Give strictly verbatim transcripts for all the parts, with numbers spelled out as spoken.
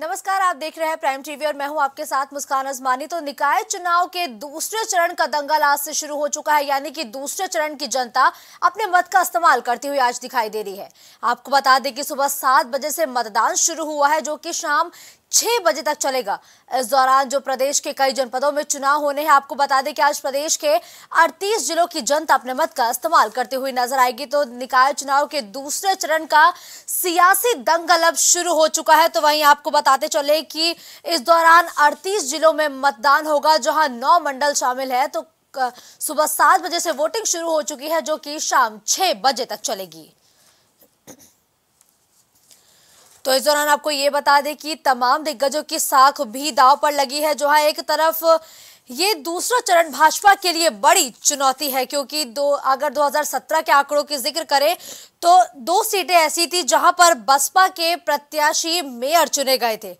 नमस्कार, आप देख रहे हैं प्राइम टीवी और मैं हूं आपके साथ मुस्कान अजमानी। तो निकाय चुनाव के दूसरे चरण का दंगल आज से शुरू हो चुका है, यानी कि दूसरे चरण की जनता अपने मत का इस्तेमाल करती हुई आज दिखाई दे रही है। आपको बता दें कि सुबह सात बजे से मतदान शुरू हुआ है जो कि शाम छह बजे तक चलेगा। इस दौरान जो प्रदेश के कई जनपदों में चुनाव होने हैं, आपको बता दें कि आज प्रदेश के अड़तीस जिलों की जनता अपने मत का इस्तेमाल करते हुए नजर आएगी। तो निकाय चुनाव के दूसरे चरण का सियासी दंगल अब शुरू हो चुका है। तो वहीं आपको बताते चले कि इस दौरान अड़तीस जिलों में मतदान होगा, जहां नौ मंडल शामिल है। तो सुबह सात बजे से वोटिंग शुरू हो चुकी है जो कि शाम छह बजे तक चलेगी। तो इस दौरान आपको ये बता दें कि तमाम दिग्गजों की साख भी दाव पर लगी है। जो है, एक तरफ ये दूसरा चरण भाजपा के लिए बड़ी चुनौती है, क्योंकि दो अगर दो हज़ार सत्रह के आंकड़ों की जिक्र करें तो दो सीटें ऐसी थी जहां पर बसपा के प्रत्याशी मेयर चुने गए थे।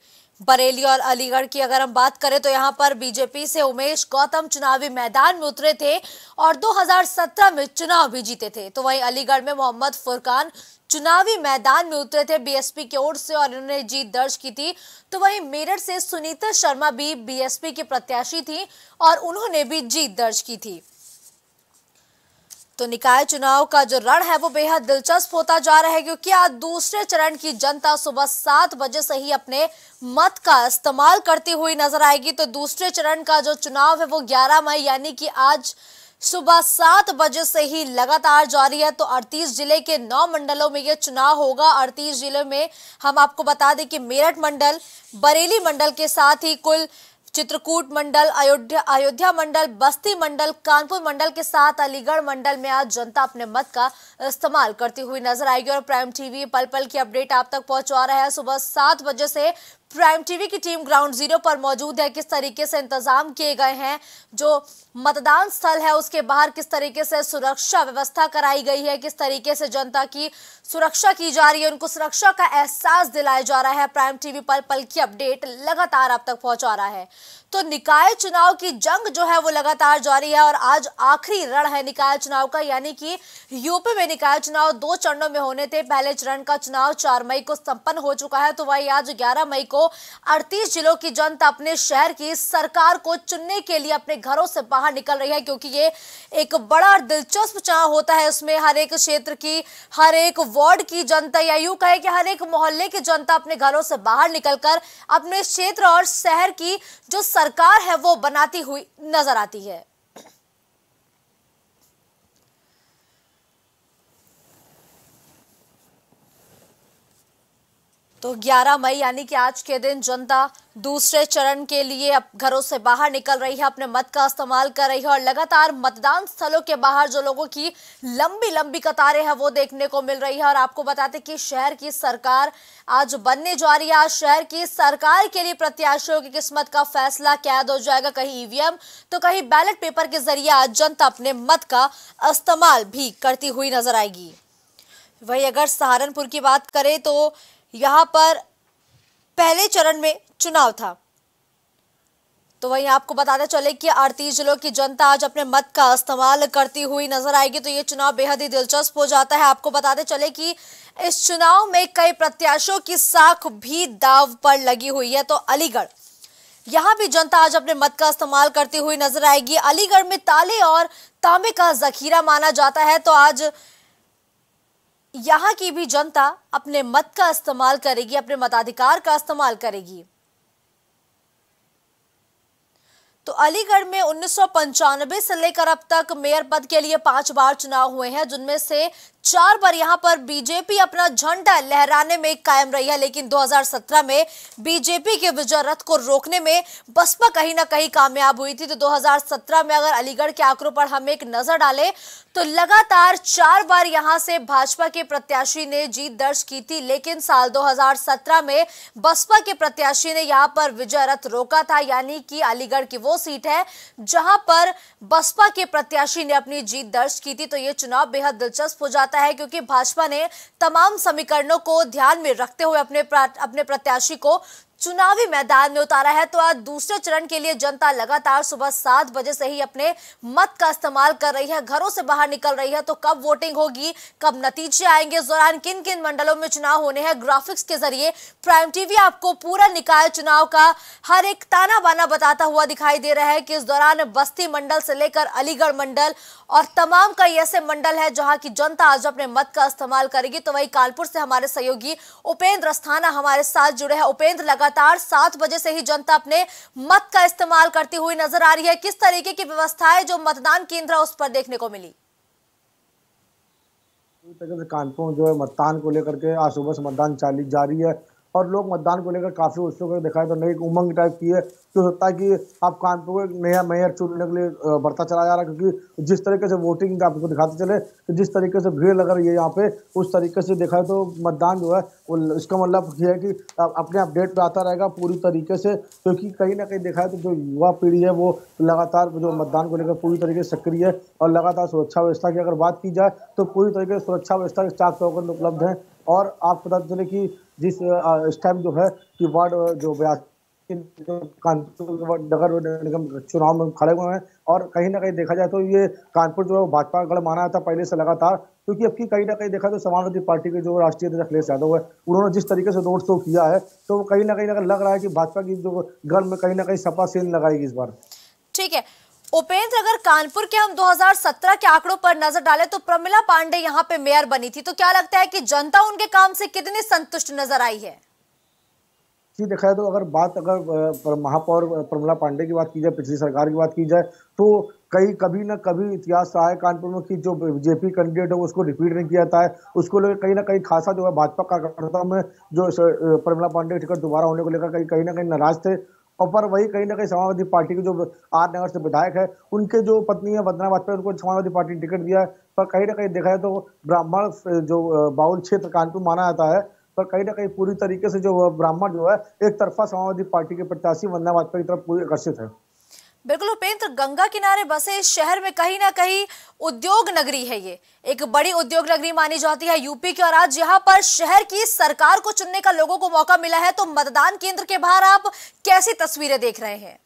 बरेली और अलीगढ़ की अगर हम बात करें तो यहां पर बीजेपी से उमेश गौतम चुनावी मैदान में उतरे थे और दो हज़ार सत्रह में चुनाव भी जीते थे। तो वहीं अलीगढ़ में मोहम्मद फुरकान चुनावी मैदान में उतरे थे बीएसपी की ओर से और इन्होंने जीत दर्ज की थी। तो वहीं मेरठ से सुनीता शर्मा भी बीएसपी के प्रत्याशी थी और उन्होंने भी जीत दर्ज की थी। तो निकाय चुनाव का जो रण है वो बेहद दिलचस्प होता जा रहा है, क्योंकि आज दूसरे चरण की जनता सुबह सात बजे से ही अपने मत का इस्तेमाल करती हुई नजर आएगी। तो दूसरे चरण का जो चुनाव है वो ग्यारह मई यानी कि आज सुबह सात बजे से ही लगातार जारी है। तो अड़तीस जिले के नौ मंडलों में यह चुनाव होगा। अड़तीस जिले में हम आपको बता दें कि मेरठ मंडल, बरेली मंडल के साथ ही कुल चित्रकूट मंडल, अयोध्या अयोध्या मंडल, बस्ती मंडल, कानपुर मंडल के साथ अलीगढ़ मंडल में आज जनता अपने मत का इस्तेमाल करती हुई नजर आएगी। और प्राइम टीवी पल पल की अपडेट आप तक पहुंचा रहा है। सुबह सात बजे से प्राइम टीवी की टीम ग्राउंड जीरो पर मौजूद है। किस तरीके से इंतजाम किए गए हैं, जो मतदान स्थल है उसके बाहर किस तरीके से सुरक्षा व्यवस्था कराई गई है, किस तरीके से जनता की सुरक्षा की जा रही है, उनको सुरक्षा का एहसास दिलाया जा रहा है। प्राइम टीवी पल पल की अपडेट लगातार आप तक पहुंचा रहा है। तो निकाय चुनाव की जंग जो है वो लगातार जारी है और आज आखिरी रण है निकाय चुनाव का, यानी कि यूपी में निकाय चुनाव दो चरणों में होने थे। पहले चरण का चुनाव चार मई को संपन्न हो चुका है। तो वही आज ग्यारह मई को अड़तीस जिलों की जनता अपने शहर की सरकार को चुनने के लिए अपने घरों से बाहर निकल रही है, क्योंकि ये एक बड़ा दिलचस्प चुनाव होता है। उसमें हर एक क्षेत्र की, हर एक वार्ड की जनता, या यूं कहे कि हर एक मोहल्ले की जनता अपने घरों से बाहर निकलकर अपने क्षेत्र और शहर की जो सरकार है वो बनाती हुई नजर आती है। तो ग्यारह मई यानी कि आज के दिन जनता दूसरे चरण के लिए अब घरों से बाहर निकल रही है, अपने मत का इस्तेमाल कर रही है और लगातार मतदान स्थलों के बाहर जो लोगों की लंबी लंबी कतारें हैं वो देखने को मिल रही है। और आपको बताते कि शहर की सरकार आज बनने जा रही है। आज शहर की सरकार के लिए प्रत्याशियों की किस्मत का फैसला कैद हो जाएगा। कहीं ईवीएम तो कहीं बैलेट पेपर के जरिए आज जनता अपने मत का इस्तेमाल भी करती हुई नजर आएगी। वहीं अगर सहारनपुर की बात करें तो यहाँ पर पहले चरण में चुनाव था। तो वहीं आपको बताते चले कि अड़तीस जिलों की जनता आज अपने मत का इस्तेमाल करती हुई नजर आएगी। तो ये चुनाव बेहद ही दिलचस्प हो जाता है। आपको बताते चले कि इस चुनाव में कई प्रत्याशियों की साख भी दाव पर लगी हुई है। तो अलीगढ़, यहाँ भी जनता आज अपने मत का इस्तेमाल करती हुई नजर आएगी। अलीगढ़ में ताले और तांबे का जखीरा माना जाता है, तो आज यहाँ की भी जनता अपने मत का इस्तेमाल करेगी, अपने मताधिकार का इस्तेमाल करेगी। तो अलीगढ़ में उन्नीस सौ पंचानबे से लेकर अब तक मेयर पद के लिए पांच बार चुनाव हुए हैं, जिनमें से चार बार यहां पर बीजेपी अपना झंडा लहराने में कायम रही है। लेकिन दो हज़ार सत्रह में बीजेपी के विजय रथ को रोकने में बसपा कहीं ना कहीं कामयाब हुई थी। तो दो हज़ार सत्रह में अगर अलीगढ़ के आंकड़ों पर हम एक नजर डालें तो लगातार चार बार यहां से भाजपा के प्रत्याशी ने जीत दर्ज की थी, लेकिन साल दो हज़ार सत्रह में बसपा के प्रत्याशी ने यहां पर विजय रथ रोका था। यानी कि अलीगढ़ की वो सीट है जहां पर बसपा के प्रत्याशी ने अपनी जीत दर्ज की थी। तो यह चुनाव बेहद दिलचस्प हो जाता है, क्योंकि भाजपा ने तमाम समीकरणों को ध्यान में रखते हुए अपने अपने प्रत्याशी को चुनावी मैदान में उतारा है। तो आज दूसरे चरण के लिए जनता लगातार सुबह सात बजे से ही अपने मत का इस्तेमाल कर रही है, घरों से बाहर निकल रही है। तो कब वोटिंग होगी, कब नतीजे आएंगे, इस दौरान किन किन मंडलों में चुनाव होने हैं, ग्राफिक्स के जरिए प्राइम टीवी आपको पूरा निकाय चुनाव का हर एक ताना बाना बताता हुआ दिखाई दे रहा है कि इस दौरान बस्ती मंडल से लेकर अलीगढ़ मंडल और तमाम कई ऐसे मंडल है जहां की जनता आज अपने मत का इस्तेमाल करेगी। तो वही कानपुर से हमारे सहयोगी उपेंद्र स्थाना हमारे साथ जुड़े हैं। उपेंद्र, लगातार सात बजे से ही जनता अपने मत का इस्तेमाल करती हुई नजर आ रही है, किस तरीके की व्यवस्थाएं जो मतदान केंद्र उस पर देखने को मिली? कानपुर जो है मतदान को लेकर के आज सुबह से मतदान चाली जारी है और लोग मतदान को लेकर काफी उत्सुक दिखाई तो नई उमंग टाइप की है। तो होता है कि आप कानपुर को नया मेयर चुनने के लिए बढ़ता चला जा रहा है, क्योंकि जिस तरीके से वोटिंग आपको दिखाते चले तो जिस तरीके से भीड़ लग रही है यहाँ पे, उस तरीके से देखा तो मतदान जो है वो इसका मतलब यह है कि अपने अपडेट पे आता रहेगा पूरी तरीके से, क्योंकि कहीं ना कहीं देखा है तो जो युवा पीढ़ी है वो लगातार जो मतदान को लेकर पूरी तरीके से सक्रिय है। और लगातार सुरक्षा व्यवस्था की अगर बात की जाए तो पूरी तरीके से सुरक्षा व्यवस्था के चाक चौबंद उपलब्ध है। और आप पता चले कि जिस इस टाइम जो है कि वार्ड जो कानपुर नगर निगम चुनाव में खड़े हुए हैं और कहीं ना कहीं देखा जाए तो ये कानपुर जो है भाजपा का गढ़ माना जाता है पहले से लगातार, क्योंकि अब की कहीं ना कहीं देखा तो समाजवादी पार्टी के जो राष्ट्रीय अध्यक्ष अखिलेश यादव है उन्होंने जिस तरीके से रोड शो किया है तो कहीं ना कहीं अगर लग रहा है कि भाजपा की जो गढ़ में कहीं ना कहीं सपा सेन लगाएगी इस बार। ठीक है उपेंद्र, अगर कानपुर के हम दो हज़ार सत्रह के आंकड़ों पर नजर डालें तो प्रमिला पांडे यहाँ पे मेयर बनी थी, तो क्या लगता है कि जनता उनके काम से कितनी संतुष्ट नजर आई है? जी देखा तो अगर बात अगर महापौर प्रमिला पांडे की बात की जाए, पिछली सरकार की बात की जाए तो कई कभी ना कभी इतिहास रहा है कानपुर में कि जो बीजेपी कैंडिडेट है उसको रिपीट नहीं किया जाता है, उसको लेकर कहीं ना कहीं खासा जो है भाजपा कार्यकर्ताओं में जो प्रमिला पांडे टिकट दोबारा होने को लेकर कहीं ना कहीं नाराज थे। और पर वही कहीं ना कहीं समाजवादी पार्टी के जो आर नगर से विधायक है उनके जो पत्नी है वंदना वाजपेयी, उनको समाजवादी पार्टी ने टिकट दिया है। पर कहीं ना कहीं देखा है तो ब्राह्मण जो बाउल क्षेत्र कानपुर माना जाता है, पर कहीं ना कहीं पूरी तरीके से जो ब्राह्मण जो है एक तरफा समाजवादी पार्टी के प्रत्याशी वंदना वाजपेयी की तरफ पूरी आकर्षित है। बिल्कुल उपेंद्र, गंगा किनारे बसे इस शहर में कहीं ना कहीं उद्योग नगरी है, ये एक बड़ी उद्योग नगरी मानी जाती है यूपी की, और आज यहाँ पर शहर की सरकार को चुनने का लोगों को मौका मिला है। तो मतदान केंद्र के बाहर आप कैसी तस्वीरें देख रहे हैं?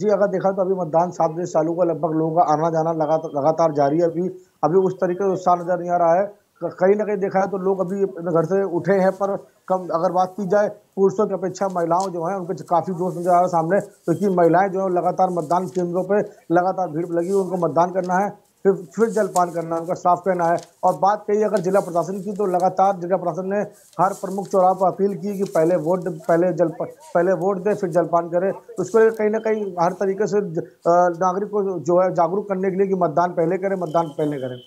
जी अगर देखा तो अभी मतदान सात बजे चालू हुआ, लगभग लोगों का आना जाना लगातार लगातार जारी है। अभी अभी उस तरीके से उत्साह नजर नहीं आ रहा है, कहीं ना कहीं देखा है तो लोग अभी घर से उठे हैं। पर कम अगर बात की जाए पुरुषों की अपेक्षा महिलाओं जो हैं उनके काफ़ी जोश नजर आ रहा है सामने, क्योंकि तो महिलाएं जो है लगातार मतदान केंद्रों पे लगातार भीड़ लगी, उनको मतदान करना है, फिर फिर जलपान करना है, उनका साफ कहना है। और बात कही अगर जिला प्रशासन की तो लगातार जिला प्रशासन ने हर प्रमुख चौराहे पर अपील की कि पहले वोट पहले जल पहले वोट दे फिर जलपान करें। उसको लेकर कहीं ना कहीं हर तरीके से नागरिक को जो है जागरूक करने के लिए कि मतदान पहले करें, मतदान पहले करें।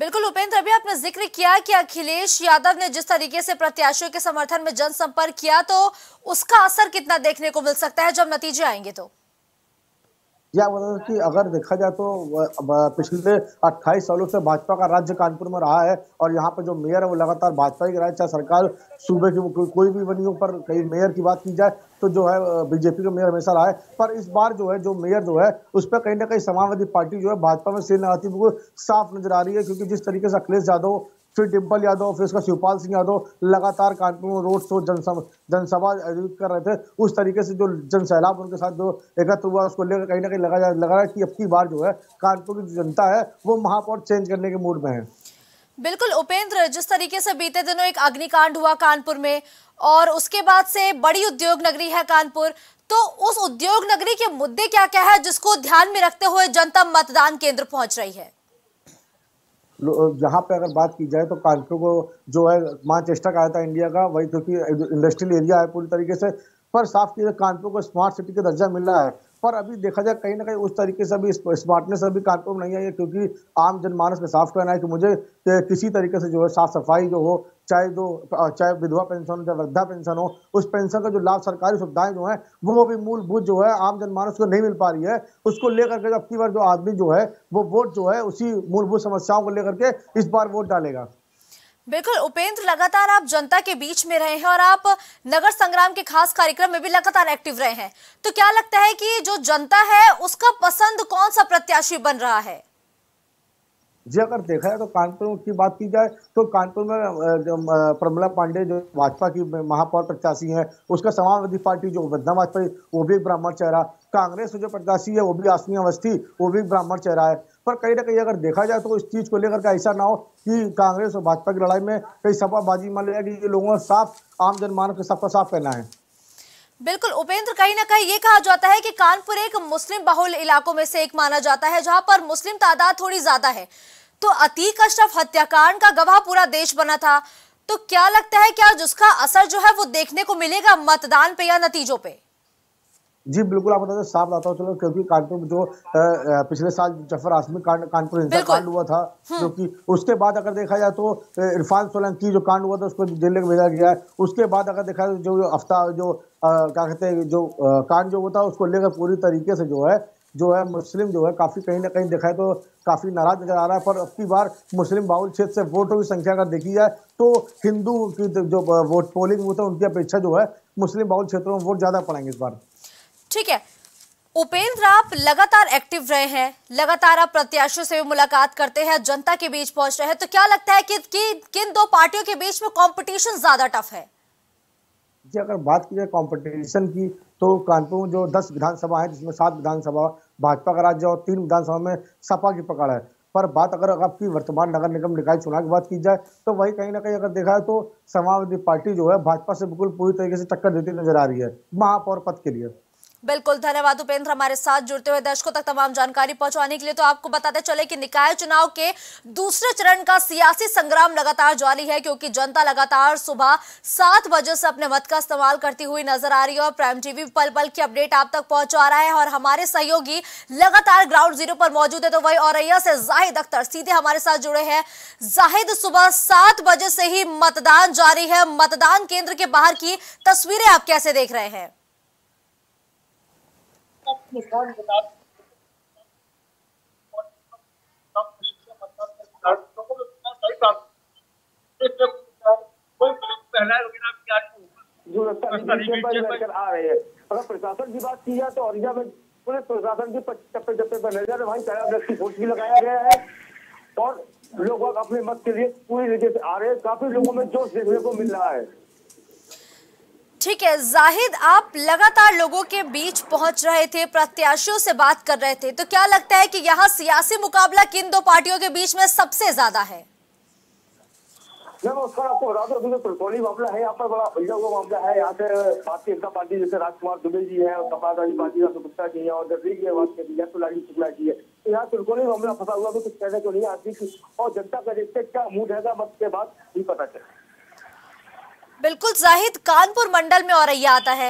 बिल्कुल उपेंद्र, अभी आपने जिक्र किया कि अखिलेश यादव ने जिस तरीके से प्रत्याशियों के समर्थन में जनसंपर्क किया, तो उसका असर कितना देखने को मिल सकता है जब नतीजे आएंगे? तो यह मतलब कि अगर देखा जाए तो पिछले अट्ठाईस सालों से भाजपा का राज्य कानपुर में रहा है और यहाँ पे जो मेयर है वो लगातार भाजपा ही रहा है, चाहे सरकार सूबे की को, कोई भी बनी हो। पर कहीं मेयर की बात की जाए तो जो है बीजेपी का मेयर हमेशा रहा है, पर इस बार जो है जो मेयर जो है उस पर कहीं ना कहीं समाजवादी पार्टी जो है भाजपा में सेल लगाती बिल्कुल साफ नजर आ रही है, क्योंकि जिस तरीके से अखिलेश यादव फिर डिम्पल यादव फिर उसका शिवपाल सिंह यादव लगातार कानपुर में रोड शो जनसभा जनसभा आयोजित कर रहे थे, उस तरीके से जो जन सैलाब उनके साथ जो एकत्र हुआ उसको लेकर कहीं ना कहीं लगा लग रहा है कि अब की बार जो है कानपुर की जनता है वो महापौर चेंज करने के मूड में है। बिल्कुल उपेंद्र, जिस तरीके से बीते दिनों एक अग्निकांड हुआ कानपुर में और उसके बाद से बड़ी उद्योग नगरी है कानपुर, तो उस उद्योग नगरी के मुद्दे क्या क्या है जिसको ध्यान में रखते हुए जनता मतदान केंद्र पहुँच रही है? यहाँ पे अगर बात की जाए तो कानपुर को जो है मानचेस्टर कहा जाता है इंडिया का, वही क्योंकि इंडस्ट्रियल एरिया है पूरी तरीके से। पर साफ की कानपुर को स्मार्ट सिटी का दर्जा मिल रहा है, पर अभी देखा जाए कहीं ना कहीं उस तरीके से अभी स्मार्टनेस अभी कानपुर में नहीं आई है, क्योंकि आम जनमानस में साफ कहना है कि मुझे किसी तरीके से जो है साफ सफाई जो हो, चाहे जो चाहे विधवा पेंशन हो चाहे वृद्धा पेंशन हो, उस पेंशन का जो लाभ सरकारी सुविधाएं जो है वो भी मूलभूत जो है आम जनमानस को नहीं मिल पा रही है। उसको लेकर के अब की बार जो आदमी जो है वो वोट जो है उसी मूलभूत समस्याओं को लेकर के इस बार वोट डालेगा। बिल्कुल उपेंद्र, लगातार आप जनता के बीच में रहे हैं और आप नगर संग्राम के खास कार्यक्रम में भी लगातार एक्टिव रहे हैं, तो क्या लगता है कि जो जनता है उसका पसंद कौन सा प्रत्याशी बन रहा है? जी अगर देखा जाए तो कानपुर की बात की जाए तो कानपुर में प्रमिला पांडे जो भाजपा की महापौर प्रत्याशी हैं, उसका समाजवादी पार्टी जो वंदना वाजपेयी वो भी ब्राह्मण चेहरा, कांग्रेस जो प्रत्याशी है वो भी आसनी अवस्थी वो भी ब्राह्मण चेहरा है। पर कहीं ना कहीं अगर देखा जाए तो इस चीज़ को लेकर के ऐसा ना हो कि कांग्रेस और भाजपा की लड़ाई में कहीं सपा बाजी मान लिया कि ये लोगों साफ आम जनमानव के सबका साफ कहना है। बिल्कुल उपेंद्र, कहीं ना कहीं ये कहा जाता है कि कानपुर एक मुस्लिम बहुल इलाकों में से एक माना जाता है जहां पर मुस्लिम तादाद थोड़ी ज्यादा है, तो अतीक अशरफ हत्याकांड का गवाह पूरा देश बना था, तो क्या लगता है क्या जिसका असर जो है वो देखने को मिलेगा मतदान पे या नतीजों पे? जी बिल्कुल, आप बताते साफ बताता हूँ चलो, क्योंकि कानपुर में जो पिछले साल जफर आसमी कांड कानपुर हिंसा कांड हुआ था, जो कि उसके बाद अगर देखा जाए तो इरफान सोलंकी जो कांड हुआ था उसको जेल में भेजा गया है। उसके बाद अगर देखा जाए जो अफ्ता जो क्या कहते हैं जो कांड जो होता है उसको लेकर पूरी तरीके से जो है जो है मुस्लिम जो है काफी कहीं ना कहीं देखा है तो काफी नाराज नजर आ रहा है। पर अब की बार मुस्लिम बाहुल क्षेत्र से वोटों की संख्या अगर देखी जाए तो हिंदू की जो वोट पोलिंग होता है उनकी अपेक्षा जो है मुस्लिम बाहुल क्षेत्रों में वोट ज्यादा पड़ेंगे इस बार। ठीक है उपेंद्र, आप लगातार एक्टिव रहे हैं, लगातार आप प्रत्याशियों से भी मुलाकात करते हैं, जनता के बीच पहुंच रहे हैं, तो क्या लगता है कि, कि किन दो पार्टियों के बीच में कंपटीशन ज्यादा टफ है? जी अगर बात की जाए कंपटीशन की तो कानपुर में जो दस विधानसभा है जिसमें सात विधानसभा भाजपा का राज्य और तीन विधानसभा में सपा की पकड़ है। पर बात अगर आपकी वर्तमान नगर निगम निकाय चुनाव की बात की जाए तो वही कहीं ना कहीं अगर देखा है तो समाजवादी पार्टी जो है भाजपा से बिल्कुल पूरी तरीके से टक्कर देती नजर आ रही है महापौर पद के लिए। बिल्कुल, धन्यवाद उपेंद्र हमारे साथ जुड़ते हुए। दर्शकों तक तमाम जानकारी पहुंचाने के लिए तो आपको बताते चले कि निकाय चुनाव के दूसरे चरण का सियासी संग्राम लगातार जारी है, क्योंकि जनता लगातार सुबह सात बजे से अपने मत का इस्तेमाल करती हुई नजर आ रही है और प्राइम टीवी पल पल की अपडेट आप तक पहुंचा रहा है और हमारे सहयोगी लगातार ग्राउंड जीरो पर मौजूद है। तो वही औरैया से जाहिद अख्तर सीधे हमारे साथ जुड़े हैं। जाहिद, सुबह सात बजे से ही मतदान जारी है, मतदान केंद्र के बाहर की तस्वीरें आप कैसे देख रहे हैं? आ रहे हैं। अगर प्रशासन की बात की जाए तो औरैया में पूरे प्रशासन के चप्पे चप्पे पर नजर है, वहीं चार दस की फोर्स भी लगाया गया है और लोग अपने मत के लिए पूरी तरीके से आ रहे हैं। काफी लोगों में जोश देखने को मिल रहा है। ठीक है जाहिद, आप लगातार लोगों के बीच पहुंच रहे थे, प्रत्याशियों से बात कर रहे थे, तो क्या लगता है कि यहाँ सियासी मुकाबला किन दो पार्टियों के बीच में सबसे ज्यादा है? आपको बता दूं पेट्रोली मामला है, यहाँ पर बड़ा उलझा हुआ मामला है। यहाँ से भारतीय जनता पार्टी जैसे राजकुमार दुबे जी है और समाजवादी पार्टी राष्ट्र गुप्ता जी है और दर्जी की बात करी जाए तो लाली शुक्ला जी है, यहाँ पेट्रोली मामला फंसा हुआ कुछ कहने को नहीं आती और जनता का देखते क्या मूड है मत के बाद भी पता चले। बिल्कुल जाहिद, कानपुर मंडल में औरैया आता है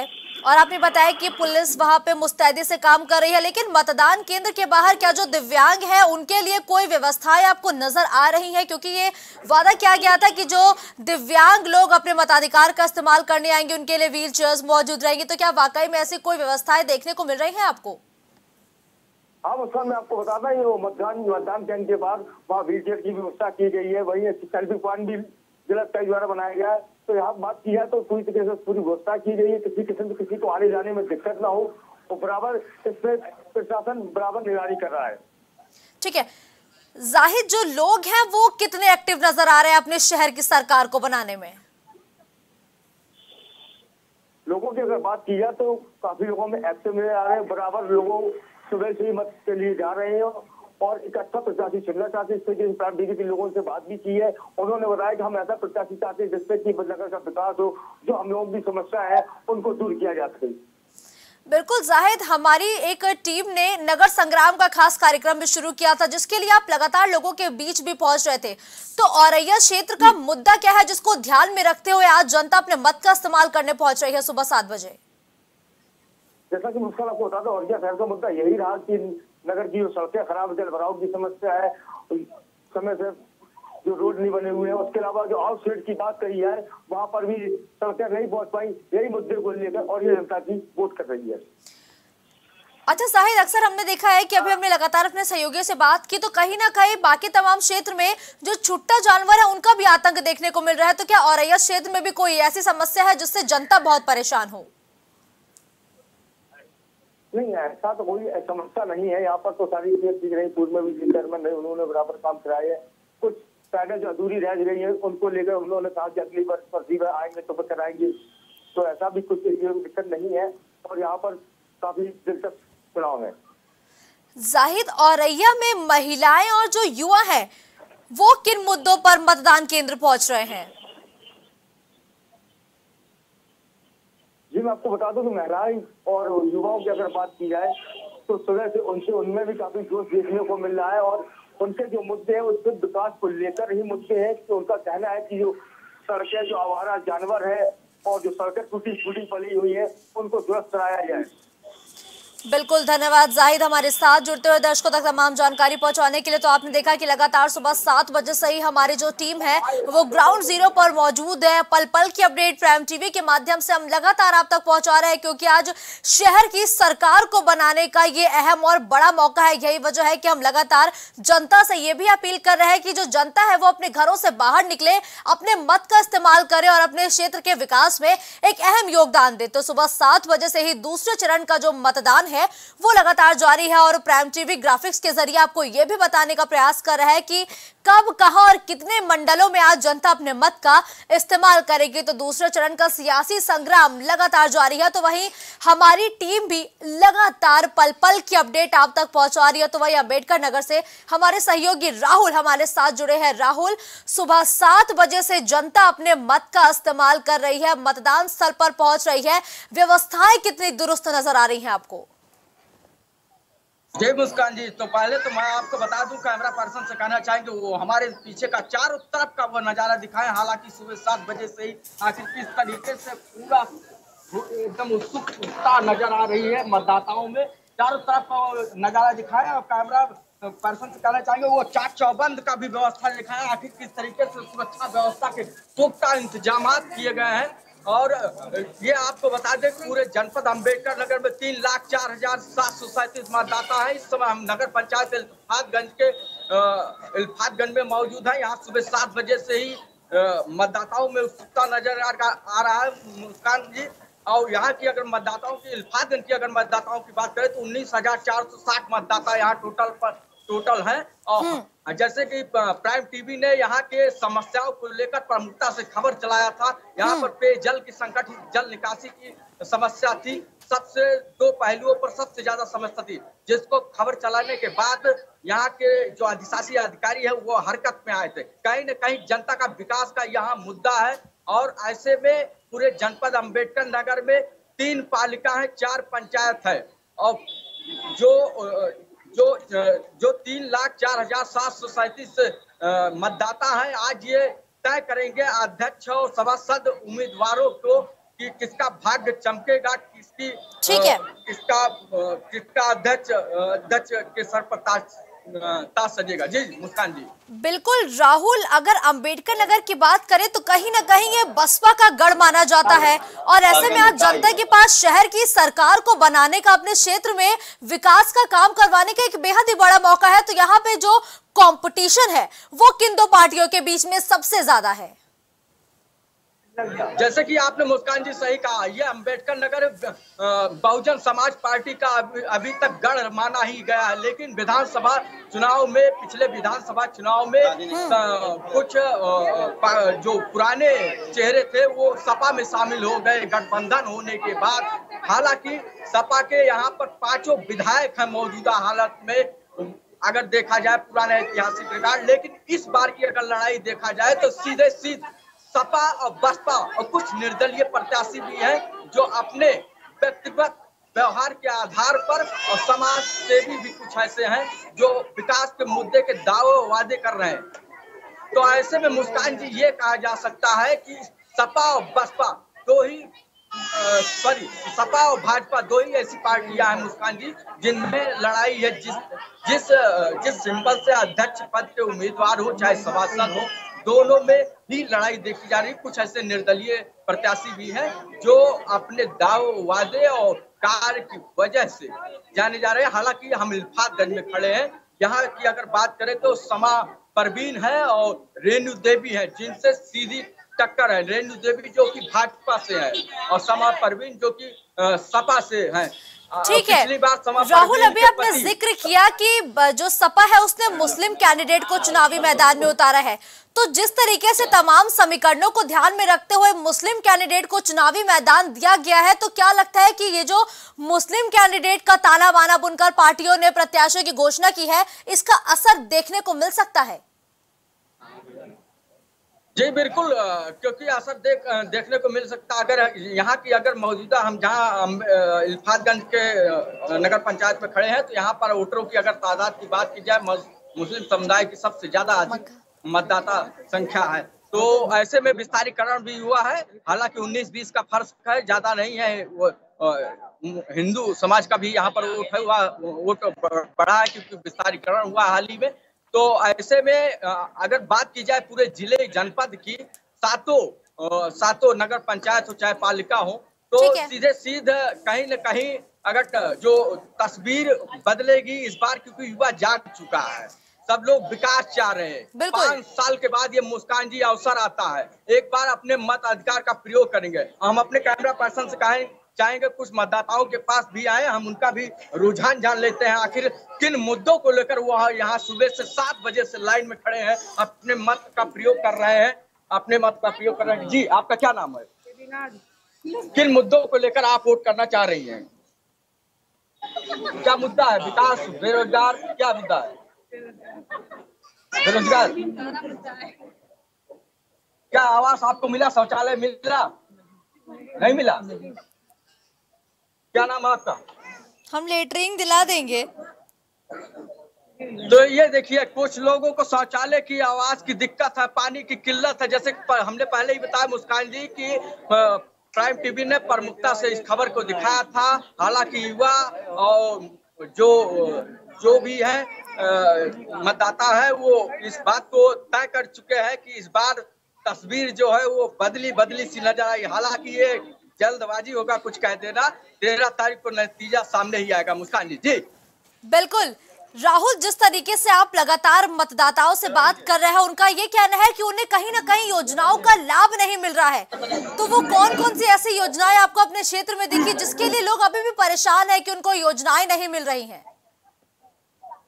और आपने बताया कि पुलिस वहां पे मुस्तैदी से काम कर रही है, लेकिन मतदान केंद्र के बाहर क्या जो दिव्यांग है उनके लिए कोई व्यवस्थाएं आपको नजर आ रही है? क्योंकि ये वादा किया गया था कि जो दिव्यांग लोग अपने मताधिकार का इस्तेमाल करने आएंगे उनके लिए व्हील चेयर्स मौजूद रहेंगी, तो क्या वाकई में ऐसी कोई व्यवस्थाएं देखने को मिल रही है आपको? हाँ मुस्कान, मैं आपको बताता है वो मतदान मतदान केंद्र के बाहर वहाँ व्हील चेयर की व्यवस्था की गई है, वही सेल्फी पॉइंट भी जिला तय द्वारा बनाया गया है। तो यहाँ बात की है तो पूरी तरीके से पूरी व्यवस्था की गई है, किसी किस्म की किसी को आने जाने में दिक्कत ना हो और बराबर इसमें प्रशासन बराबर निगरानी कर रहा है। ठीक है जाहिद, जो लोग हैं वो कितने एक्टिव नजर आ रहे हैं अपने शहर की सरकार को बनाने में? लोगों की अगर बात की जाए तो काफी लोगों में एक्टिव नजर आ रहे हैं, बराबर लोगों सुबह से ही मत के लिए जा रहे हैं और एक अच्छा प्रत्याशी चुनना चाहते हैं। प्राइम टीवी के लोगों से बात भी की है, उन्होंने बताया कि हम ऐसा प्रत्याशी चाहते हैं जिससे कि नगर का विकास हो, जो हम लोगों की समस्या है उनको दूर किया जा सके। बिल्कुल जाहिद, हमारी एक टीम ने नगर संग्राम का खास कार्यक्रम भी शुरू किया था जिसके लिए आप लगातार लोगों के बीच भी पहुंच रहे थे, तो औरैया क्षेत्र का मुद्दा क्या है जिसको ध्यान में रखते हुए आज जनता अपने मत का इस्तेमाल करने पहुंच रही है सुबह सात बजे? जैसा कि मुस्कान आपको बता दो, औरैया शहर का मुद्दा यही रहा कि नगर की जो सड़कें खराब, जल भराव की समस्या है, समय से जो रोड नहीं बने हुए हैं, उसके अलावा जो आउटसाइड की बात कही है वहां पर भी सड़कें नहीं पहुंच पाई, यही मुद्दे को लेकर और ये जनता की वोट कर रही है। अच्छा साहिद, अक्सर हमने देखा है कि अभी हमने लगातार अपने सहयोगियों से बात की तो कहीं ना कहीं बाकी तमाम क्षेत्र में जो छुट्टा जानवर है उनका भी आतंक देखने को मिल रहा है, तो क्या औरैया क्षेत्र में भी कोई ऐसी समस्या है जिससे जनता बहुत परेशान हो? नहीं, ऐसा तो कोई समस्या नहीं है। यहाँ पर तो सारी चीजें ठीक रही, पूर्व में भी जिन चेयरमैन रहे उन्होंने बराबर काम कराए हैं। कुछ पैनल जो अधूरी रह रही है उनको लेकर उन्होंने कहा कि अगली वर्ष पर आएंगे तो फिर कराएंगे, तो ऐसा भी कुछ दिक्कत नहीं है और यहाँ पर काफी दिलचस्प चुनाव है। जाहिद, औरैया में महिलाएं और जो युवा हैं वो किन मुद्दों पर मतदान केंद्र पहुंच रहे हैं? जी मैं आपको बता दूं कि महिलाएं और युवाओं की अगर बात की जाए तो सुबह से उनसे उनमें भी काफी जोश देखने को मिल रहा है और उनके जो मुद्दे हैं उसके विकास को लेकर ही मुद्दे हैं। तो उनका कहना है कि जो सड़कें, जो आवारा जानवर है और जो सड़कें टूटी फूटी पड़ी हुई है उनको दुरुस्त कराया जाए। बिल्कुल, धन्यवाद जाहिद हमारे साथ जुड़ते हुए। दर्शकों तक तमाम जानकारी पहुंचाने के लिए तो आपने देखा कि लगातार सुबह सात बजे से ही हमारी जो टीम है वो ग्राउंड जीरो पर मौजूद है। पल पल की अपडेट प्राइम टीवी के माध्यम से हम लगातार आप तक पहुंचा रहे हैं, क्योंकि आज शहर की सरकार को बनाने का ये अहम और बड़ा मौका है। यही वजह है कि हम लगातार जनता से ये भी अपील कर रहे हैं कि जो जनता है वो अपने घरों से बाहर निकले, अपने मत का इस्तेमाल करे और अपने क्षेत्र के विकास में एक अहम योगदान दे। तो सुबह सात बजे से ही दूसरे चरण का जो मतदान है वो लगातार जारी है और प्राइम टीवी ग्राफिक्स के जरिए आपको यह भी बताने का प्रयास कर रहा है कि कब, कहां और कितने मंडलों में आज जनता अपने मत का इस्तेमाल करेगी। तो दूसरे चरण का सियासी संग्राम लगातार जारी है, तो वहीं हमारी टीम भी लगातार पल पल की अपडेट आप तक पहुंचा रही है। तो वहीं अम्बेडकर नगर से हमारे सहयोगी राहुल हमारे साथ जुड़े हैं। राहुल, सुबह सात बजे से जनता अपने मत का इस्तेमाल कर रही है, मतदान स्थल पर पहुंच रही है, व्यवस्थाएं कितनी दुरुस्त नजर आ रही है आपको? जय मुस्कान जी, तो पहले तो मैं आपको बता दूं कैमरा पर्सन से कहना चाहेंगे वो हमारे पीछे का चारों तरफ का वो नजारा दिखाएं। हालांकि सुबह सात बजे से ही आखिर किस तरीके से पूरा एकदम उत्सुक उत्साह नजर आ रही है मतदाताओं में, चारों तरफ का नजारा दिखाएं और कैमरा पर्सन से कहना चाहेंगे वो चाक चौबंद का भी व्यवस्था दिखाएं। आखिर किस तरीके से सुरक्षा व्यवस्था के पुख्ता इंतजाम किए गए हैं और ये आपको बता दें पूरे जनपद अम्बेडकर नगर में तीन लाख चार हजार सात सौ सैंतीस मतदाता है। इस समय हम नगर पंचायत इल्फातगंज के इल्फातगंज में मौजूद है। यहाँ सुबह सात बजे से ही मतदाताओं में उत्सुकता नजर आ रहा है मुस्कान जी। और यहाँ की अगर मतदाताओं की इल्फातगंज की अगर मतदाताओं की बात करें तो उन्नीस हजार चार सौ साठ मतदाता यहाँ टोटल पर टोटल है। और जैसे कि प्राइम टीवी ने यहाँ के समस्याओं को लेकर प्रमुखता से खबर चलाया था, यहाँ पर पेयजल की संकट, जल निकासी की समस्या थी, सबसे दो पहलुओं पर सबसे ज्यादा समस्या थी, जिसको खबर चलाने के बाद यहाँ के जो अधिशासी अधिकारी है वो हरकत में आए थे। कहीं न कहीं जनता का विकास का यहाँ मुद्दा है और ऐसे में पूरे जनपद अम्बेडकर नगर में तीन पालिका है, चार पंचायत है और जो जो जो तीन लाख चार हजार सात सौ सैंतीस मतदाता है आज ये तय करेंगे अध्यक्ष और सभासद उम्मीदवारों को कि किसका भाग्य चमकेगा, किसकी आ, किसका आ, किसका अध्यक्ष अध्यक्ष के सर पर ताज ताज सजेगा। जी मुस्कान जी, बिल्कुल राहुल, अगर अम्बेडकर नगर की बात करें तो कहीं ना कहीं ये बसपा का गढ़ माना जाता है और ऐसे में आज जनता के पास शहर की सरकार को बनाने का, अपने क्षेत्र में विकास का काम करवाने का एक बेहद ही बड़ा मौका है। तो यहाँ पे जो कंपटीशन है वो किन दो पार्टियों के बीच में सबसे ज्यादा है? जैसे कि आपने मुस्कान जी सही कहा, यह अम्बेडकर नगर बहुजन समाज पार्टी का अभी तक गढ़ माना ही गया है, लेकिन विधानसभा चुनाव में, पिछले विधानसभा चुनाव में कुछ जो पुराने चेहरे थे वो सपा में शामिल हो गए गठबंधन होने के बाद। हालांकि सपा के यहाँ पर पांचों विधायक हैं मौजूदा हालत में अगर देखा जाए पुराने ऐतिहासिक रिकॉर्ड, लेकिन इस बार की अगर लड़ाई देखा जाए तो सीधे सीधे सपा और बसपा और कुछ निर्दलीय प्रत्याशी भी हैं जो अपने व्यक्तिगत व्यवहार के आधार पर और समाज सेवी भी कुछ ऐसे हैं जो विकास के मुद्दे के दावे वादे कर रहे हैं। तो ऐसे में मुस्कान जी ये कहा जा सकता है कि सपा और बसपा दो ही सॉरी सपा और भाजपा दो ही ऐसी पार्टियां हैं मुस्कान जी जिनमें लड़ाई है, जिस जिस जिस सिंबल से अध्यक्ष पद के उम्मीदवार हो चाहे सभासद हो, दोनों में ही लड़ाई देखी जा रही है। कुछ ऐसे निर्दलीय प्रत्याशी भी हैं जो अपने दाव वादे और कार्य की वजह से जाने जा रहे हैं। हालांकि हम इल्फातगंज में खड़े हैं, यहाँ की अगर बात करें तो समा परवीन है और रेणु देवी है जिनसे सीधी टक्कर है। रेणु देवी जो कि भाजपा से है और समा परवीन जो कि सपा से है। ठीक है। राहुल, अभी आपने जिक्र किया कि जो सपा है उसने मुस्लिम कैंडिडेट को चुनावी मैदान में उतारा है, तो जिस तरीके से तमाम समीकरणों को ध्यान में रखते हुए मुस्लिम कैंडिडेट को चुनावी मैदान दिया गया है, तो क्या लगता है कि ये जो मुस्लिम कैंडिडेट का ताना बाना बुनकर पार्टियों ने प्रत्याशियों की घोषणा की है, इसका असर देखने को मिल सकता है? जी बिल्कुल, क्योंकि असर देख देखने को मिल सकता। अगर यहाँ की अगर मौजूदा हम जहाँ इल्फातगंज के नगर पंचायत में खड़े हैं, तो यहाँ पर वोटरों की अगर तादाद की बात की जाए, मुस्लिम समुदाय की सबसे ज्यादा मतदाता संख्या है, तो ऐसे में विस्तारीकरण भी हुआ है। हालांकि उन्नीस बीस का फर्क है, ज्यादा नहीं है। वो हिंदू समाज का भी यहाँ पर वोट हुआ, वोट बढ़ा है क्योंकि विस्तारीकरण हुआ हाल ही में। तो ऐसे में अगर बात की जाए पूरे जिले जनपद की, सातों सातों नगर पंचायत हो चाहे पालिका हो, तो सीधे सीधे कहीं न कहीं अगर जो तस्वीर बदलेगी इस बार, क्योंकि युवा जाग चुका है, सब लोग विकास चाह रहे हैं। पांच साल के बाद ये मुस्कान जी अवसर आता है, एक बार अपने मत अधिकार का प्रयोग करेंगे। हम अपने कैमरा पर्सन से कहें चाहेंगे कुछ मतदाताओं के पास भी आए, हम उनका भी रुझान जान लेते हैं, आखिर किन मुद्दों को लेकर वो यहाँ सुबह से सात बजे से लाइन में खड़े हैं, अपने मत का प्रयोग कर रहे हैं, अपने मत का प्रयोग कर रहे हैं। जी आपका क्या नाम है, किन मुद्दों को लेकर आप वोट करना चाह रही हैं? क्या मुद्दा है? विकास, बेरोजगार, क्या मुद्दा है? बेरोजगार। क्या आवास आपको मिला? शौचालय मिल रहा? नहीं मिला। क्या नाम आपका? हम लेटरिंग दिला देंगे। तो ये देखिए, कुछ लोगों को शौचालय की, आवास की दिक्कत है, पानी की किल्लत है। जैसे हमने पहले ही बताया मुस्कान जी की प्राइम टीवी ने प्रमुखता से इस खबर को दिखाया था। हालांकि युवा और जो जो भी है मतदाता है, वो इस बात को तय कर चुके हैं कि इस बार तस्वीर जो है वो बदली बदली सी नजर आई। हालांकि ये जल्दबाजी होगा कुछ कह देना, तेरह तारीख को नतीजा सामने ही आएगा। मुस्कान जी, जी बिल्कुल। राहुल, जिस तरीके से आप लगातार मतदाताओं से बात कर रहे हैं, उनका ये कहना है कि उन्हें कहीं ना कहीं योजनाओं का लाभ नहीं मिल रहा है, तो वो कौन कौन सी ऐसी योजनाएं आपको अपने क्षेत्र में दिखी जिसके लिए लोग अभी भी परेशान है कि उनको योजनाएं नहीं मिल रही है?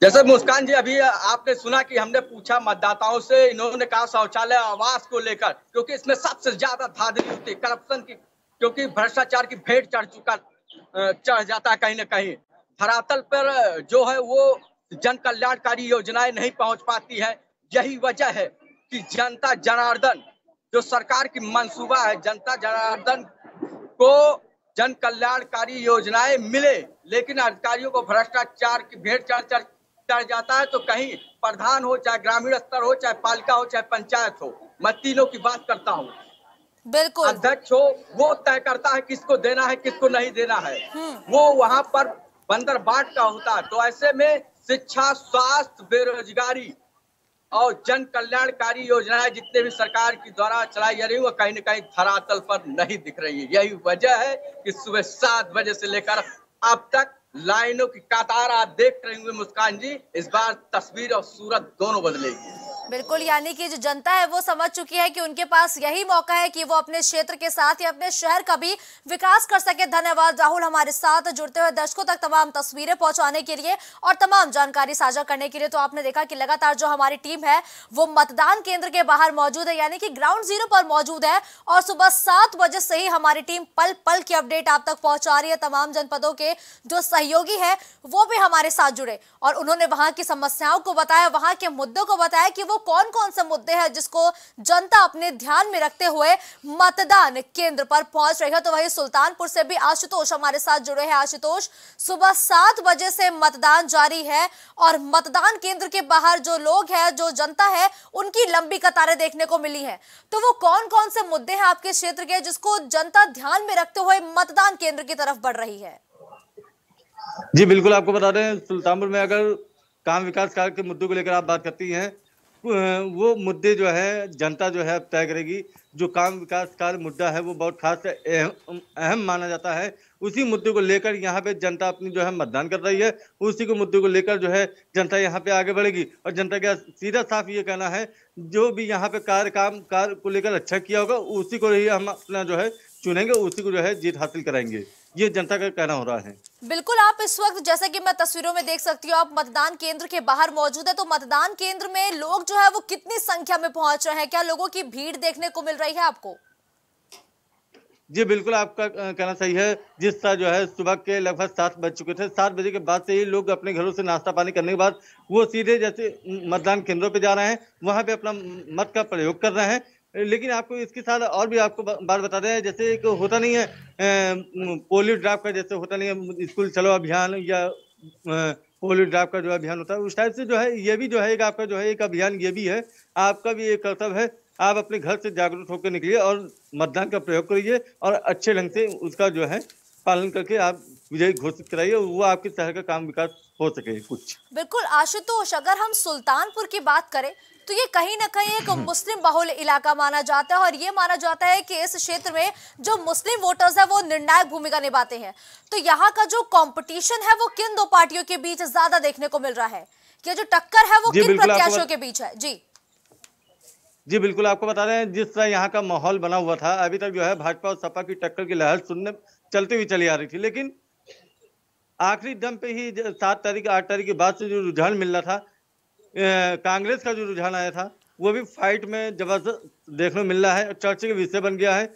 जैसे मुस्कान जी अभी आपने सुना कि हमने पूछा मतदाताओं से, इन्होंने कहा शौचालय, आवास को लेकर, क्योंकि इसमें सबसे ज्यादा धांधली होती है, करप्शन की, क्योंकि भ्रष्टाचार की भेंट चढ़ चुका चढ़ जाता है। कहीं ना कहीं धरातल पर जो है वो जन कल्याणकारी योजनाएं नहीं पहुंच पाती है। यही वजह है कि जनता जनार्दन जो सरकार की मंसूबा है, जनता जनार्दन को जन कल्याणकारी योजनाएं मिले, लेकिन अधिकारियों को भ्रष्टाचार की भेंट चढ़ चढ़ जाता है। तो कहीं प्रधान हो, चाहे ग्रामीण स्तर हो, चाहे पालिका हो, चाहे पंचायत हो, मैं तीनों की बात करता हूँ, बिल्कुल अध्यक्ष हो, वो तय करता है किसको देना है किसको नहीं देना है, वो वहाँ पर बंदर बाट का होता है। तो ऐसे में शिक्षा, स्वास्थ्य, बेरोजगारी और जन कल्याणकारी योजनाएं जितने भी सरकार की द्वारा चलाई जा रही है, वो कहीं न कहीं धरातल पर नहीं दिख रही है। यही वजह है कि सुबह सात बजे से लेकर अब तक लाइनों की कतार आप देख रहे हुए मुस्कान जी, इस बार तस्वीर और सूरत दोनों बदलेगी। बिल्कुल, यानी कि जो जनता है वो समझ चुकी है कि उनके पास यही मौका है कि वो अपने क्षेत्र के साथ या अपने शहर का भी विकास कर सके। धन्यवाद राहुल, हमारे साथ जुड़ते हुए, दर्शकों तक तमाम तस्वीरें पहुंचाने के लिए और तमाम जानकारी साझा करने के लिए। तो आपने देखा कि लगातार जो हमारी टीम है वो मतदान केंद्र के बाहर मौजूद है, यानी कि ग्राउंड जीरो पर मौजूद है, और सुबह सात बजे से ही हमारी टीम पल पल की अपडेट आप तक पहुंचा रही है। तमाम जनपदों के जो सहयोगी है वो भी हमारे साथ जुड़े और उन्होंने वहां की समस्याओं को बताया, वहां के मुद्दों को बताया कि वो कौन कौन से मुद्दे हैं जिसको जनता अपने ध्यान में रखते हुए मतदान केंद्र पर पहुंच रही है। तो वहीं सुल्तानपुर से भी आशुतोष हमारे साथ जुड़े हैं। आशुतोष, सुबह सात बजे से मतदान जारी है और मतदान केंद्र के बाहर जो लोग हैं, जो जनता है, उनकी लंबी कतारें देखने को मिली हैं, तो वो कौन कौन से मुद्दे हैं आपके क्षेत्र के जिसको जनता ध्यान में रखते हुए मतदान केंद्र की तरफ बढ़ रही है? जी बिल्कुल, आपको बता दें सुल्तानपुर में अगर काम विकास कार्य के मुद्दों को लेकर आप बात करती हैं, वो मुद्दे जो है जनता जो है अब तय करेगी। जो काम विकास कार्य मुद्दा है वो बहुत खास अहम अहम माना जाता है, उसी मुद्दे को लेकर यहाँ पे जनता अपनी जो है मतदान कर रही है, उसी को मुद्दे को लेकर जो है जनता यहाँ पे आगे बढ़ेगी। और जनता का सीधा साफ ये कहना है जो भी यहाँ पे कार्य काम कार्य को लेकर अच्छा किया होगा उसी को ही हम अपना जो है चुनेंगे उसी को जो है जीत हासिल कराएंगे, ये जनता का कहना हो रहा है। बिल्कुल, आप इस वक्त जैसे कि मैं तस्वीरों में देख सकती हूँ आप मतदान केंद्र के बाहर मौजूद है, तो मतदान केंद्र में लोग जो है वो कितनी संख्या में पहुंच रहे हैं, क्या लोगों की भीड़ देखने को मिल रही है आपको? जी बिल्कुल, आपका कहना सही है। जिस तरह जो है सुबह के लगभग सात बज चुके थे, सात बजे के बाद से ही लोग अपने घरों से नाश्ता पानी करने के बाद वो सीधे जैसे मतदान केंद्रों पे जा रहे हैं, वहाँ पे अपना मत का प्रयोग कर रहे हैं। लेकिन आपको इसके साथ और भी आपको बात बता दें, जैसे एक होता नहीं है पोलियो ड्राइव का, जैसे होता नहीं है स्कूल चलो अभियान या पोलियो ड्राइव का जो अभियान होता है, उस टाइप से जो है ये भी जो है एक आपका जो है एक अभियान ये भी है। आपका भी एक कर्तव्य है, आप अपने घर से जागरूक होकर निकलिए और मतदान का प्रयोग करिए और अच्छे ढंग से उसका जो है पालन करके आप विजयी घोषित कराइए, वो आपके शहर का काम विकास हो सके कुछ। बिल्कुल आशुतोष, अगर हम सुल्तानपुर की बात करें तो ये कहीं ना कहीं एक मुस्लिम बहुल इलाका माना जाता है और ये माना जाता है कि इस क्षेत्र में जो मुस्लिम वोटर्स है वो निर्णायक भूमिका निभाते हैं, तो यहाँ का जो कॉम्पिटिशन है वो किन दो पार्टियों के बीच ज्यादा देखने को मिल रहा है, ये जो टक्कर है वो किन प्रत्याशियों के बीच है? जी जी बिल्कुल, आपको बता रहे हैं जिस तरह यहाँ का माहौल बना हुआ था, अभी तक जो है भाजपा और सपा की टक्कर की लहर सुनने चलती हुई चली आ रही थी, लेकिन आखिरी दम पे ही सात तारीख आठ तारीख के बाद से जो रुझान मिल रहा था, कांग्रेस का जो रुझान आया था वो भी फाइट में जबरदस्त देखने को मिल रहा है, चर्चे का विषय बन गया है।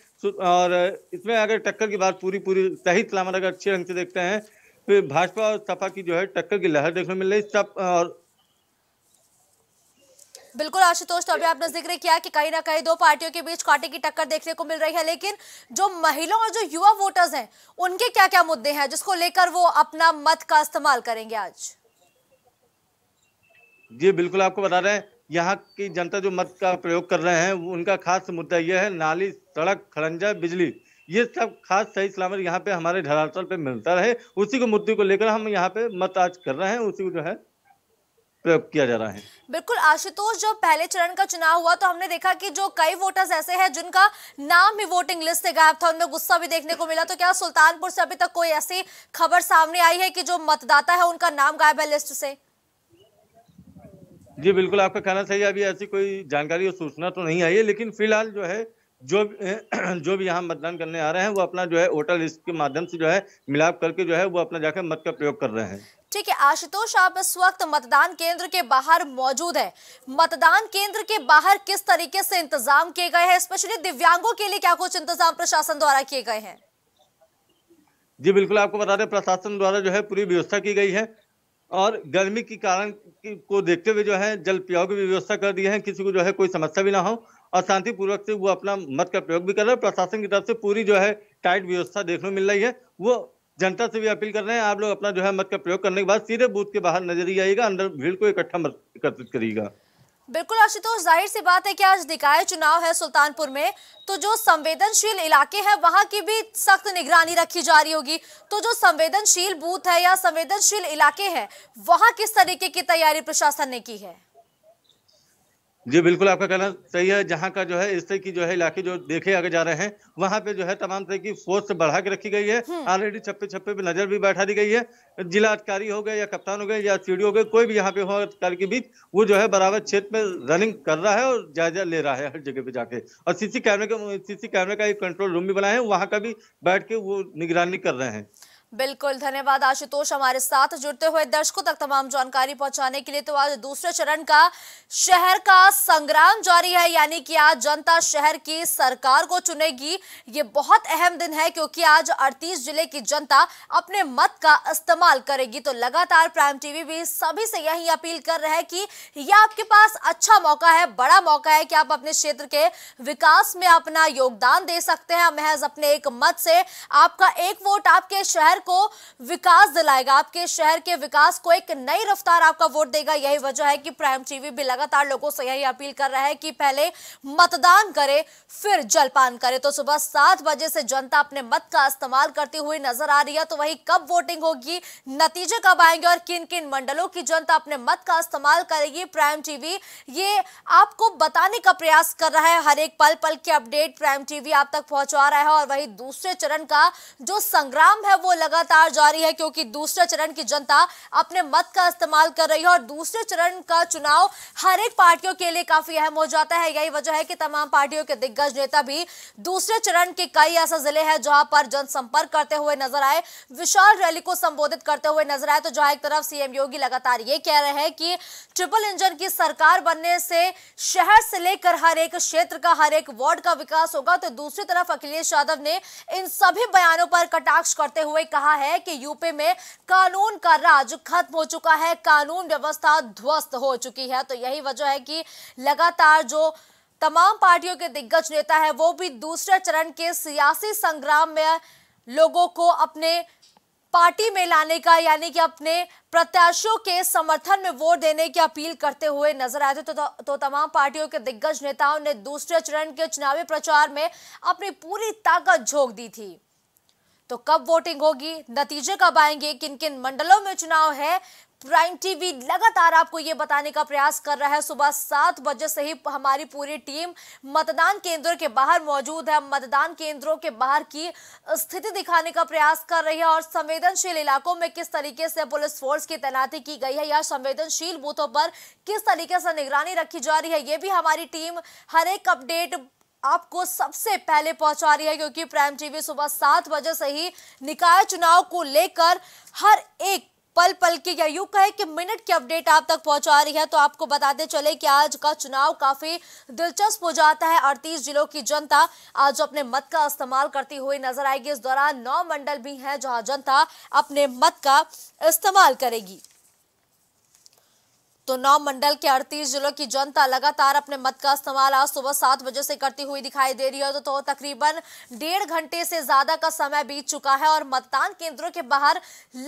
और इसमें अगर टक्कर की बात पूरी पूरी सही सलामत अगर अच्छे ढंग से देखते हैं फिर भाजपा और सपा की जो है टक्कर की लहर देखने को मिल रही सब। और बिल्कुल आशुतोष, तो अभी आपने जिक्र किया कि कहीं ना कहीं दो पार्टियों के बीच कांटे की टक्कर देखने को मिल रही है, लेकिन जो महिला और जो युवा वोटर्स हैं उनके क्या क्या मुद्दे हैं जिसको लेकर वो अपना मत का इस्तेमाल करेंगे आज? जी बिल्कुल, आपको बता रहे हैं यहाँ की जनता जो मत का प्रयोग कर रहे हैं उनका खास मुद्दा यह है नाली, सड़क, खड़ंजा, बिजली, ये सब खास सही सलामत यहाँ पे हमारे धरातल पे मिलता रहे, उसी को मुद्दे को लेकर हम यहाँ पे मत आज कर रहे हैं, उसी को जो है प्रयोग किया जा रहा है। बिल्कुल आशुतोष, जब पहले चरण का चुनाव हुआ तो हमने देखा कि जो कई वोटर्स ऐसे हैं जिनका नाम ही वोटिंग लिस्ट से गायब था, उनमें गुस्सा भी देखने को मिला, तो क्या सुल्तानपुर से अभी तक कोई ऐसी खबर सामने आई है कि जो मतदाता है उनका नाम गायब है लिस्ट से? जी बिल्कुल, आपका कहना सही है, अभी ऐसी कोई जानकारी और सूचना तो नहीं आई है, लेकिन फिलहाल जो है जो जो भी यहाँ मतदान करने आ रहे हैं वो अपना जो है वोटर लिस्ट के माध्यम से जो है मिलाप करके जो है वो अपना जाकर मत का प्रयोग कर रहे हैं। ठीक है आशुतोष, आप इस वक्त मतदान केंद्र के बाहर मौजूद हैं, मतदान केंद्र के बाहर किस तरीके से इंतजाम किए गए हैं, स्पेशली दिव्यांगों के लिए क्या कुछ इंतजाम प्रशासन द्वारा किए गए हैं? जी बिल्कुल, आपको बता दें प्रशासन द्वारा जो है पूरी व्यवस्था की गई है और गर्मी के कारण को देखते हुए जो है जल पियाव की व्यवस्था कर दी है, किसी को जो है कोई समस्या भी ना हो और शांतिपूर्वक से वो अपना मत का प्रयोग भी कर रहे हैं। प्रशासन की तरफ से पूरी जो है टाइट व्यवस्था देखने को मिल रही है, वो जनता से भी अपील कर रहे हैं आप लोग अपना जो है मत का प्रयोग करने के बाद सीधे बूथ के बाहर नजर ही आइएगा, अंदर भीड़ को इकट्ठा मत एकत्रित करिएगा। बिल्कुल आशुतोष, जाहिर सी बात है कि आज निकाय चुनाव है सुल्तानपुर में, तो जो संवेदनशील इलाके हैं वहां की भी सख्त निगरानी रखी जा रही होगी, तो जो संवेदनशील बूथ है या संवेदनशील इलाके हैं वहां किस तरीके की तैयारी प्रशासन ने की है? जी बिल्कुल, आपका कहना सही है, जहाँ का जो है इस तरह की जो है इलाके जो देखे आगे जा रहे हैं वहाँ पे जो है तमाम तरह की फोर्स बढ़ा के रखी गई है, ऑलरेडी छप्पे छप्पे पे नजर भी बैठा दी गई है, जिला अधिकारी हो गए या कप्तान हो गए या सीडी हो गए, कोई भी यहाँ पे हो अधिकारी के बीच वो जो है बराबर क्षेत्र में रनिंग कर रहा है और जायजा ले रहा है हर जगह पे जाके, और सीसी कैमरे का सीसी कैमरे का एक कंट्रोल रूम भी बनाया है, वहाँ का भी बैठ के वो निगरानी कर रहे हैं। बिल्कुल, धन्यवाद आशुतोष हमारे साथ जुड़ते हुए। दर्शकों तक तमाम जानकारी पहुंचाने के लिए तो आज दूसरे चरण का शहर का संग्राम जारी है, यानी कि आज जनता शहर की सरकार को चुनेगी। ये बहुत अहम दिन है क्योंकि आज अड़तीस जिले की जनता अपने मत का इस्तेमाल करेगी। तो लगातार प्राइम टीवी भी सभी से यही अपील कर रहे हैं कि यह आपके पास अच्छा मौका है, बड़ा मौका है कि आप अपने क्षेत्र के विकास में अपना योगदान दे सकते हैं। महज अपने एक मत से आपका एक वोट आपके शहर को विकास दिलाएगा, आपके शहर के विकास को एक नई रफ्तार आपका वोट देगा। यही वजह है कि प्राइम टीवी भी लगातार लोगों से यही अपील कर रहा है कि पहले मतदान करें फिर जलपान करें। तो सुबह सात बजे से जनता अपने मत का इस्तेमाल करती हुई नजर आ रही है, तो वही कब वोटिंग होगी, नतीजे कब आएंगे और किन किन मंडलों की जनता अपने मत का इस्तेमाल करेगी, प्राइम टीवी ये आपको बताने का प्रयास कर रहा है। हर एक पल पल के अपडेट प्राइम टीवी आप तक पहुंचा रहा है और वही दूसरे चरण का जो संग्राम है वो लगातार जारी है, क्योंकि दूसरे चरण की जनता अपने मत का इस्तेमाल कर रही है और दूसरे चरण का चुनाव हर एक पार्टियों के लिए काफी अहम हो जाता है। यही वजह है कि तमाम पार्टियों के दिग्गज नेता भी दूसरे चरण के कई ऐसे जिले हैं जहां पर जनसंपर्क करते हुए नजर आए, विशाल रैली को संबोधित करते हुए नजर आए। तो जहां एक तरफ सीएम योगी लगातार ये कह रहे हैं कि ट्रिपल इंजन की सरकार बनने से शहर से लेकर हर एक क्षेत्र का, हर एक वार्ड का विकास होगा, तो दूसरी तरफ अखिलेश यादव ने इन सभी बयानों पर कटाक्ष करते हुए कहा है कि यूपी में कानून का राज खत्म हो चुका है, कानून व्यवस्था ध्वस्त हो चुकी है। तो यही वजह है कि लगातार जो तमाम पार्टियों के दिग्गज नेता है वो भी दूसरे चरण के सियासी संग्राम में लोगों को अपने पार्टी में लाने का, यानी कि अपने प्रत्याशियों के समर्थन में वोट देने की अपील करते हुए नजर आए थे। तो, तो, तो तमाम पार्टियों के दिग्गज नेताओं ने दूसरे चरण के चुनावी प्रचार में अपनी पूरी ताकत झोंक दी थी। तो कब वोटिंग होगी, नतीजे कब आएंगे, किन किन मंडलों में चुनाव है, प्राइम टीवी लगातार आपको ये बताने का प्रयास कर रहा है। सुबह सात बजे से ही हमारी पूरी टीम मतदान केंद्रों के बाहर मौजूद है, मतदान केंद्रों के बाहर की स्थिति दिखाने का प्रयास कर रही है और संवेदनशील इलाकों में किस तरीके से पुलिस फोर्स की तैनाती की गई है या संवेदनशील बूथों पर किस तरीके से निगरानी रखी जा रही है, ये भी हमारी टीम हर एक अपडेट आपको सबसे पहले पहुंचा रही है। क्योंकि प्राइम टीवी सुबह सात बजे से ही निकाय चुनाव को लेकर हर एक पल पल की, या यूं कहे कि मिनट की अपडेट आप तक पहुंचा रही है। तो आपको बताते चले कि आज का चुनाव काफी दिलचस्प हो जाता है। अड़तीस जिलों की जनता आज अपने मत का इस्तेमाल करती हुई नजर आएगी। इस दौरान नौ मंडल भी हैं जहां जनता अपने मत का इस्तेमाल करेगी। तो नौ मंडल के अड़तीस जिलों की जनता लगातार अपने मत का इस्तेमाल आज सुबह सात बजे से करती हुई दिखाई दे रही है। तो, तो तकरीबन डेढ़ घंटे से ज्यादा का समय बीत चुका है और मतदान केंद्रों के बाहर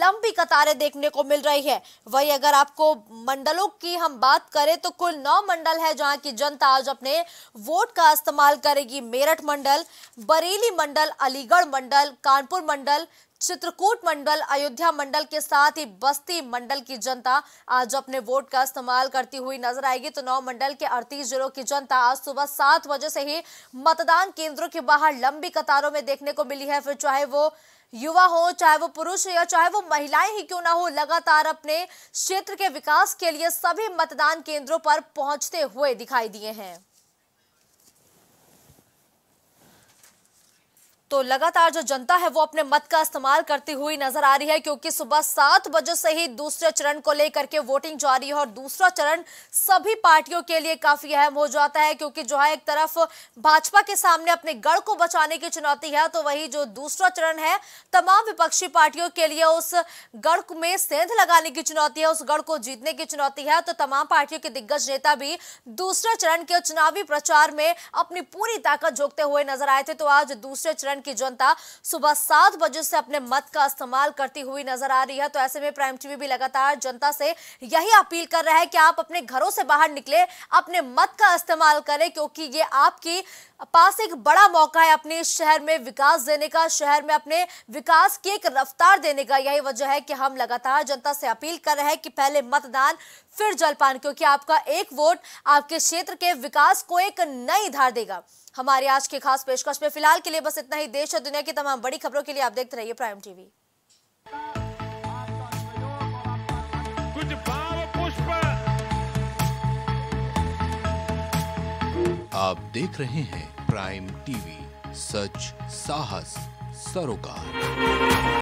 लंबी कतारें देखने को मिल रही है। वहीं अगर आपको मंडलों की हम बात करें तो कुल नौ मंडल है जहां की जनता आज अपने वोट का इस्तेमाल करेगी। मेरठ मंडल, बरेली मंडल, अलीगढ़ मंडल, कानपुर मंडल, चित्रकूट मंडल, अयोध्या मंडल के साथ ही बस्ती मंडल की जनता आज अपने वोट का इस्तेमाल करती हुई नजर आएगी। तो नौ मंडल के अड़तीस जिलों की जनता आज सुबह सात बजे से ही मतदान केंद्रों के बाहर लंबी कतारों में देखने को मिली है। फिर चाहे वो युवा हो, चाहे वो पुरुष हो, या चाहे वो महिलाएं ही क्यों ना हो, लगातार अपने क्षेत्र के विकास के लिए सभी मतदान केंद्रों पर पहुंचते हुए दिखाई दिए हैं। तो लगातार जो जनता है वो अपने मत का इस्तेमाल करती हुई नजर आ रही है, क्योंकि सुबह सात बजे से ही दूसरे चरण को लेकर के वोटिंग जारी है और दूसरा चरण सभी पार्टियों के लिए काफी अहम हो जाता है। क्योंकि जो है एक तरफ भाजपा के सामने अपने गढ़ को बचाने की चुनौती है, तो वही जो दूसरा चरण है तमाम विपक्षी पार्टियों के लिए उस गढ़ में सेंध लगाने की चुनौती है, उस गढ़ को जीतने की चुनौती है। तो तमाम पार्टियों के दिग्गज नेता भी दूसरे चरण के चुनावी प्रचार में अपनी पूरी ताकत झोंकते हुए नजर आए थे। तो आज दूसरे चरण की जनता सुबह सात बजे से अपने मत का इस्तेमाल करती हुई नजर आ रही है। तो ऐसे में प्राइम टीवी भी लगातार जनता से यही अपील कर रहा है कि आप अपने घरों से बाहर निकले, अपने मत का इस्तेमाल करें, क्योंकि ये आपकी पास एक बड़ा मौका है अपने शहर में विकास देने का, शहर में अपने विकास की एक रफ्तार देने का। यही वजह है कि हम लगातार जनता से अपील कर रहे हैं कि पहले मतदान फिर जलपान, क्योंकि आपका एक वोट आपके क्षेत्र के विकास को एक नई धार देगा। हमारी आज की खास पेशकश में फिलहाल के लिए बस इतना ही। देश और दुनिया की तमाम बड़ी खबरों के लिए आप देखते रहिए प्राइम टीवी। कुछ भाव पुष्प आप देख रहे हैं प्राइम टीवी, सच साहस सरोकार।